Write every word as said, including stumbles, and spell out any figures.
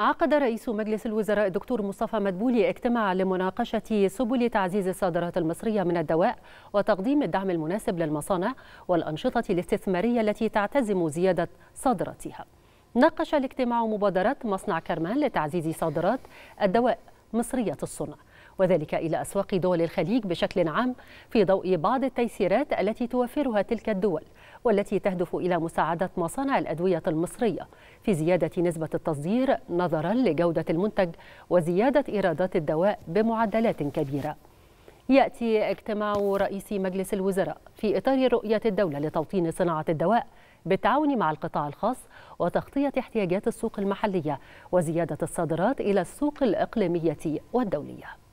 عقد رئيس مجلس الوزراء الدكتور مصطفى مدبولي اجتماع لمناقشة سبل تعزيز الصادرات المصرية من الدواء وتقديم الدعم المناسب للمصانع والأنشطة الاستثمارية التي تعتزم زيادة صادراتها. ناقش الاجتماع مبادرة مصنع كرمان لتعزيز صادرات الدواء مصرية الصنع، وذلك إلى أسواق دول الخليج بشكل عام، في ضوء بعض التيسيرات التي توفرها تلك الدول والتي تهدف إلى مساعدة مصانع الأدوية المصرية في زيادة نسبة التصدير نظرا لجودة المنتج وزيادة إيرادات الدواء بمعدلات كبيرة. يأتي اجتماع رئيس مجلس الوزراء في إطار رؤية الدولة لتوطين صناعة الدواء بالتعاون مع القطاع الخاص وتغطية احتياجات السوق المحلية وزيادة الصادرات إلى السوق الإقليمية والدولية.